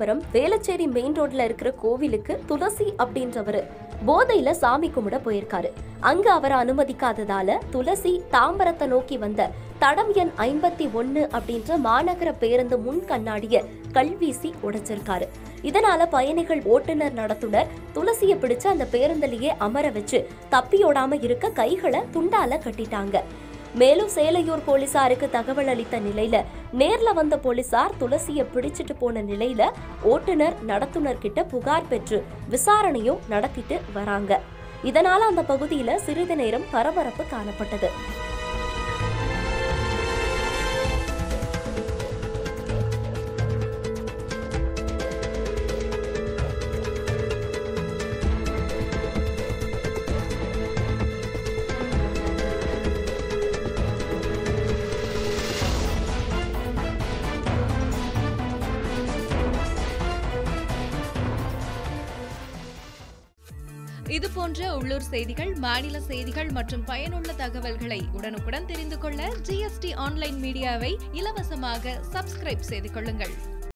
Tambaram Velachery main ரோட்ல இருக்கிற கோவிலுக்கு துளசி அப்படின்றவரு போதையில சாமி கும்பிட போயிருக்காரு. அங்க அவரை அனுமதிக்காததால துளசி தாம்பரத்தை நோக்கி வந்த தடம் எண் 51 அப்படின்ற மாநகர பேருந்து முன் கண்ணாடிய கல்வீசி உடைச்சிருக்காரு. இதனால பயணிகள் ஓட்டுநர் நடத்துனர் துளசியை பிடிச்சு அந்த பேருந்திலேயே அமர வச்சு தப்பியோடாம இருக்க கைகளை துண்டால கட்டிட்டாங்க. மேலும் சேலையூர் போலீசாருக்கு தகவல் அளித்த நிலையில நேர்ல வந்த போலீசார் துளசியை பிடிச்சிட்டு போன நிலையில ஓட்டுநர் நடத்துனர் கிட்ட புகார் பெற்று விசாரணையும் நடத்திட்டு வராங்க. இதனால அந்த பகுதியில சிறிது நேரம் பரபரப்பு காணப்பட்டது. இதுபோன்ற உள்ளூர் செய்திகள், மாநில செய்திகள் மற்றும் பயனுள்ள தகவல்களை உடனுக்குடன் தெரிந்து கொள்ள GST ஆன்லைன் மீடியாவை இலவசமாக சப்ஸ்கிரைப் செய்து கொள்ளுங்கள்.